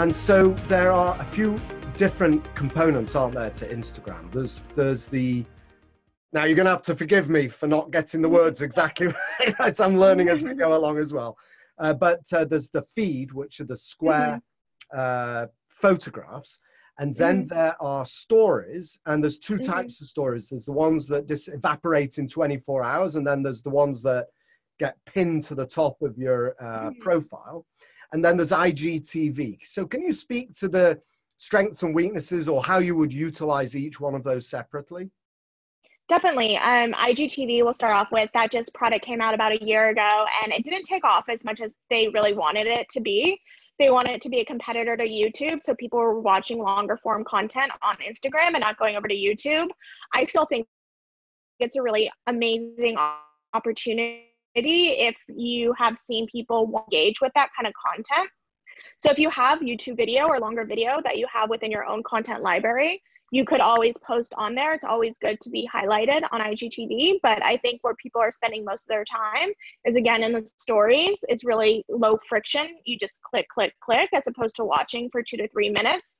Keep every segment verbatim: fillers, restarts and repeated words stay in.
And so there are a few different components, aren't there, to Instagram? There's, there's the... Now, you're going to have to forgive me for not getting the words exactly right. As I'm learning as we go along as well. Uh, but uh, there's the feed, which are the square mm-hmm. uh, photographs. And then mm. there are stories, and there's two mm-hmm. types of stories. There's the ones that just evaporate in twenty-four hours, and then there's the ones that get pinned to the top of your uh, mm. profile. And then there's I G T V. So can you speak to the strengths and weaknesses, or how you would utilize each one of those separately? Definitely. Um, I G T V, we'll start off with, that just product came out about a year ago, and it didn't take off as much as they really wanted it to be. They wanted it to be a competitor to YouTube, so people were watching longer form content on Instagram and not going over to YouTube. I still think it's a really amazing opportunity if you have seen people engage with that kind of content. So if you have YouTube video or longer video that you have within your own content library, you could always post on there. It's always good to be highlighted on I G T V, but I think where people are spending most of their time is, again, in the stories. It's really low friction. You just click, click, click, as opposed to watching for two to three minutes.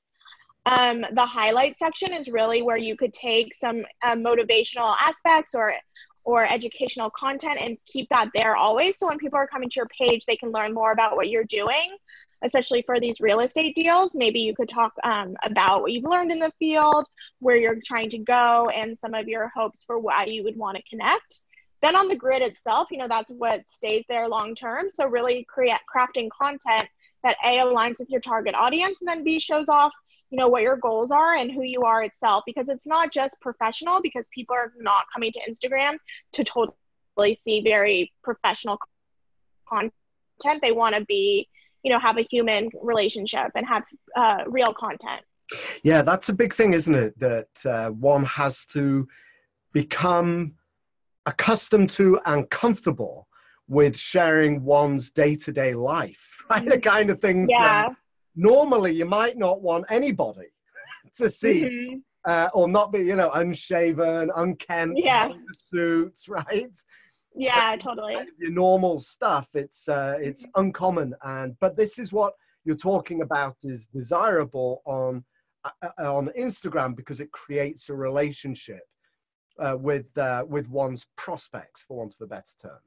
Um, the highlight section is really where you could take some uh, motivational aspects or, or educational content and keep that there always. So when people are coming to your page, they can learn more about what you're doing. Especially for these real estate deals, maybe you could talk um, about what you've learned in the field, where you're trying to go, and some of your hopes for why you would want to connect. Then on the grid itself, you know, that's what stays there long term. So really create, crafting content that A, aligns with your target audience, and then B, shows off, you know, what your goals are and who you are itself, because it's not just professional, because people are not coming to Instagram to totally see very professional content. They want to be, you know, have a human relationship and have uh, real content. Yeah, that's a big thing, isn't it? That uh, one has to become accustomed to and comfortable with sharing one's day-to-day life, right? The kind of things yeah. that normally you might not want anybody to see mm-hmm. uh, or not be, you know, unshaven, unkempt, yeah. suits, right? Yeah, totally. Your normal stuff, it's uh, it's uncommon, and but this is what you're talking about is desirable on uh, on Instagram, because it creates a relationship uh, with uh, with one's prospects, for want of a better term.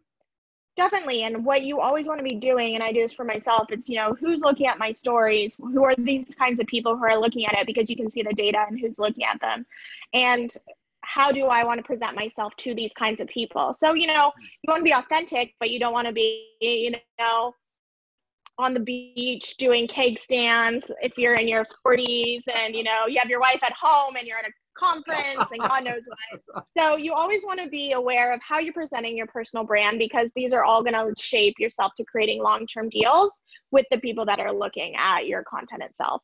Definitely, and what you always want to be doing, and I do this for myself, it's, you know, who's looking at my stories, who are these kinds of people who are looking at it, because you can see the data and who's looking at them, and how do I want to present myself to these kinds of people? So, you know, you want to be authentic, but you don't want to be, you know, on the beach doing keg stands if you're in your forties and, you know, you have your wife at home and you're at a conference and God knows what. So you always want to be aware of how you're presenting your personal brand, because these are all going to shape yourself to creating long-term deals with the people that are looking at your content itself.